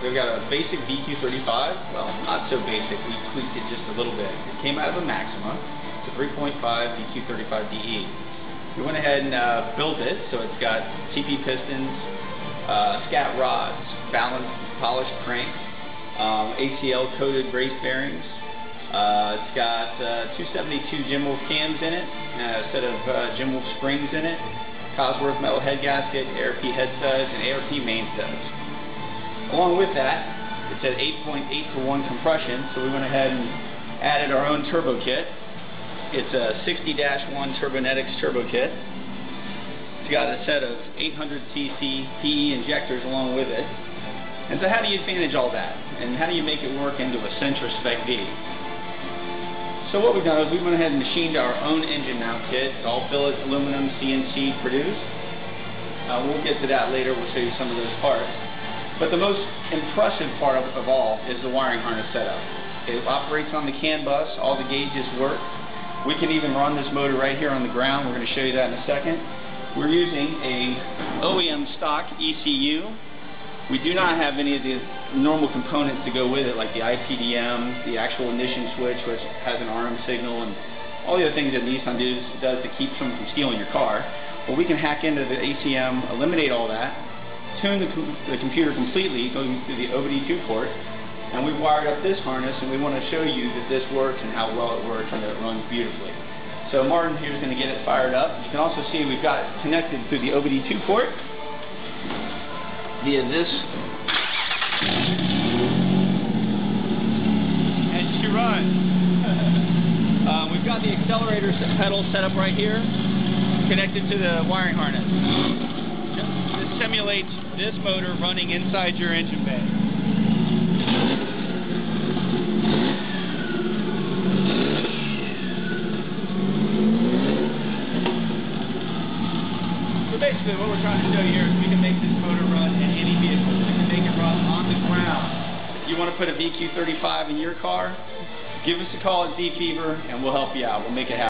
We've got a basic VQ35, well, not so basic, we tweaked it just a little bit. It came out of a Maxima, it's a 3.5 VQ35DE. We went ahead and built it, so it's got TP pistons, scat rods, balanced polished crank, ACL coated brace bearings, it's got 272 Jim Wolf cams in it, a set of Jim Wolf springs in it, Cosworth metal head gasket, ARP head studs, and ARP main studs. Along with that, it's at 8.8:1 compression, so we went ahead and added our own turbo kit. It's a 60-1 Turbonetics turbo kit. It's got a set of 800cc PE injectors along with it. And so how do you manage all that? And how do you make it work into a Sentra spec V? So what we've done is we went ahead and machined our own engine mount kit. It's all billet aluminum CNC produced. We'll get to that later. We'll show you some of those parts. But the most impressive part of all is the wiring harness setup. It operates on the CAN bus, all the gauges work. We can even run this motor right here on the ground. We're going to show you that in a second. We're using a OEM stock ECU. We do not have any of the normal components to go with it, like the IPDM, the actual ignition switch, which has an ARM signal, and all the other things that Nissan does to keep someone from stealing your car. But we can hack into the ACM, eliminate all that, tune the computer completely, going through the OBD2 port, and we've wired up this harness, and we want to show you that this works and how well it works and that it runs beautifully. So Martin here is going to get it fired up. You can also see we've got it connected through the OBD2 port via this. And she runs. We've got the accelerator pedal set up right here, connected to the wiring harness. Simulates this motor running inside your engine bay. So basically what we're trying to show here is we can make this motor run in any vehicle. We can make it run on the ground. If you want to put a VQ35 in your car, give us a call at Z Fever and we'll help you out. We'll make it happen.